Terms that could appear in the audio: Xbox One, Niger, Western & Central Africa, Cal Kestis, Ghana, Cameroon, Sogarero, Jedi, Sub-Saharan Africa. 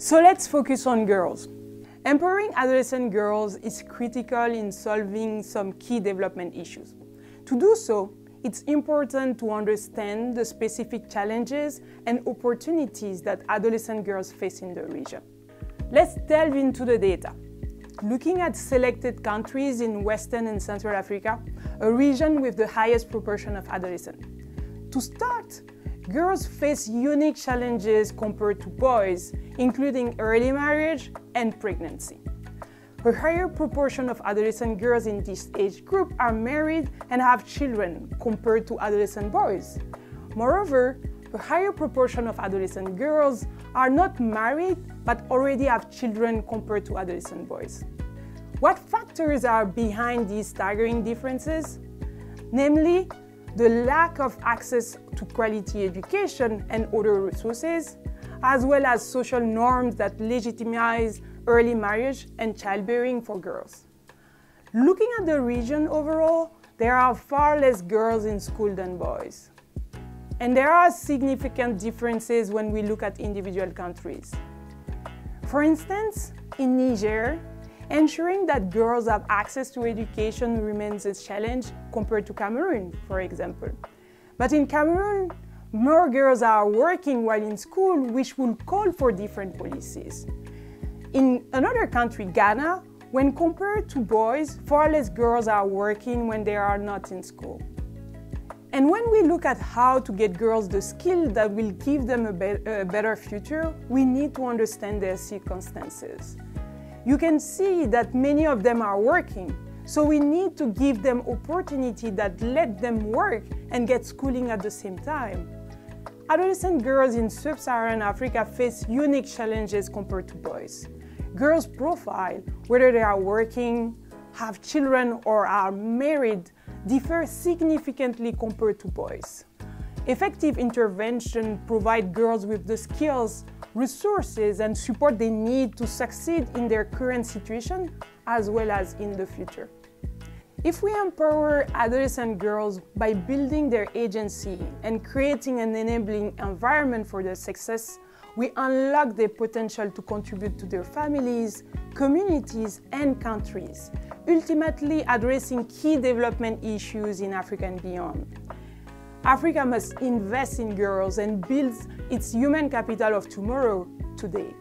So let's focus on girls. Empowering adolescent girls is critical in solving some key development issues. To do so, it's important to understand the specific challenges and opportunities that adolescent girls face in the region. Let's delve into the data. Looking at selected countries in Western and Central Africa, a region with the highest proportion of adolescents. To start, girls face unique challenges compared to boys, including early marriage and pregnancy. A higher proportion of adolescent girls in this age group are married and have children compared to adolescent boys. Moreover, a higher proportion of adolescent girls are not married but already have children compared to adolescent boys. What factors are behind these staggering differences? Namely, the lack of access to quality education and other resources, as well as social norms that legitimize early marriage and childbearing for girls. Looking at the region overall, there are far less girls in school than boys. And there are significant differences when we look at individual countries. For instance, in Niger, ensuring that girls have access to education remains a challenge compared to Cameroon, for example. But in Cameroon, more girls are working while in school, which will call for different policies. In another country, Ghana, when compared to boys, far less girls are working when they are not in school. And when we look at how to get girls the skills that will give them a better future, we need to understand their circumstances. You can see that many of them are working, so we need to give them opportunity that let them work and get schooling at the same time. Adolescent girls in sub-Saharan Africa face unique challenges compared to boys. Girls' profile, whether they are working, have children, or are married, differ significantly compared to boys. Effective intervention provides girls with the skills, resources and support they need to succeed in their current situation as well as in the future. If we empower adolescent girls by building their agency and creating an enabling environment for their success, we unlock their potential to contribute to their families, communities and countries, ultimately addressing key development issues in Africa and beyond. Africa must invest in girls and build its human capital of tomorrow, today.